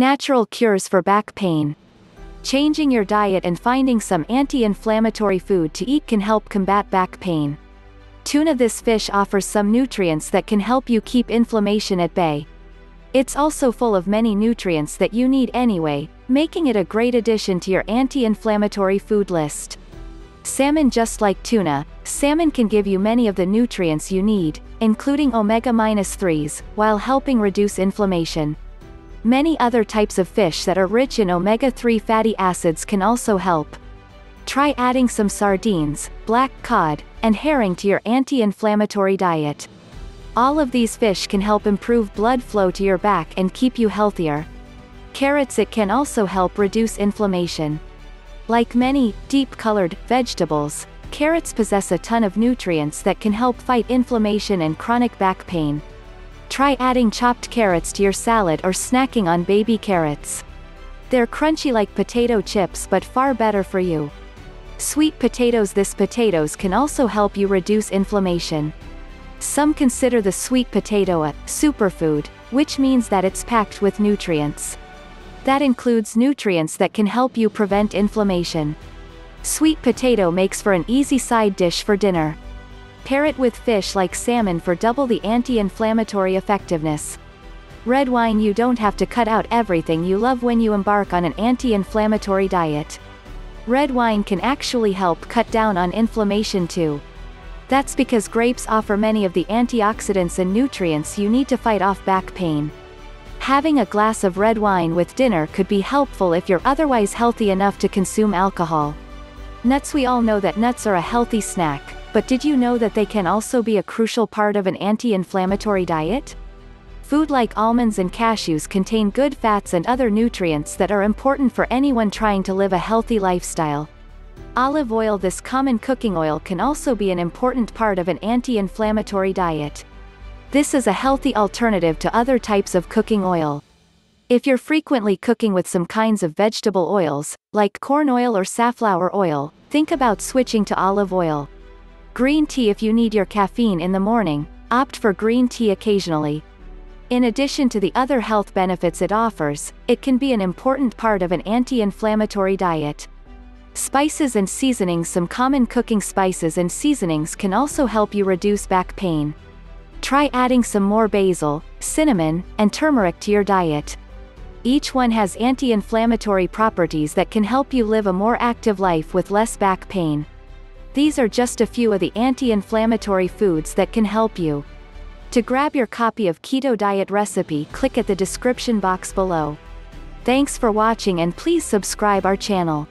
Natural cures for back pain. Changing your diet and finding some anti-inflammatory food to eat can help combat back pain. Tuna. This fish offers some nutrients that can help you keep inflammation at bay. It's also full of many nutrients that you need anyway, making it a great addition to your anti-inflammatory food list. Salmon. Just like tuna, salmon can give you many of the nutrients you need, including omega-3s, while helping reduce inflammation. Many other types of fish that are rich in omega-3 fatty acids can also help. Try adding some sardines, black cod, and herring to your anti-inflammatory diet. All of these fish can help improve blood flow to your back and keep you healthier. Carrots. It can also help reduce inflammation. Like many deep-colored vegetables, carrots possess a ton of nutrients that can help fight inflammation and chronic back pain. Try adding chopped carrots to your salad or snacking on baby carrots. They're crunchy like potato chips but far better for you. Sweet potatoes. These potatoes can also help you reduce inflammation. Some consider the sweet potato a superfood, which means that it's packed with nutrients. That includes nutrients that can help you prevent inflammation. Sweet potato makes for an easy side dish for dinner. Pair it with fish like salmon for double the anti-inflammatory effectiveness. Red wine. You don't have to cut out everything you love when you embark on an anti-inflammatory diet. Red wine can actually help cut down on inflammation too. That's because grapes offer many of the antioxidants and nutrients you need to fight off back pain. Having a glass of red wine with dinner could be helpful if you're otherwise healthy enough to consume alcohol. Nuts. We all know that nuts are a healthy snack, but did you know that they can also be a crucial part of an anti-inflammatory diet? Food like almonds and cashews contain good fats and other nutrients that are important for anyone trying to live a healthy lifestyle. Olive oil. This common cooking oil can also be an important part of an anti-inflammatory diet. This is a healthy alternative to other types of cooking oil. If you're frequently cooking with some kinds of vegetable oils, like corn oil or safflower oil, think about switching to olive oil. Green tea. If you need your caffeine in the morning, opt for green tea occasionally. In addition to the other health benefits it offers, it can be an important part of an anti-inflammatory diet. Spices and seasonings. Some common cooking spices and seasonings can also help you reduce back pain. Try adding some more basil, cinnamon, and turmeric to your diet. Each one has anti-inflammatory properties that can help you live a more active life with less back pain. These are just a few of the anti-inflammatory foods that can help you. To grab your copy of Keto Diet Recipe, click at the description box below. Thanks for watching and please subscribe our channel.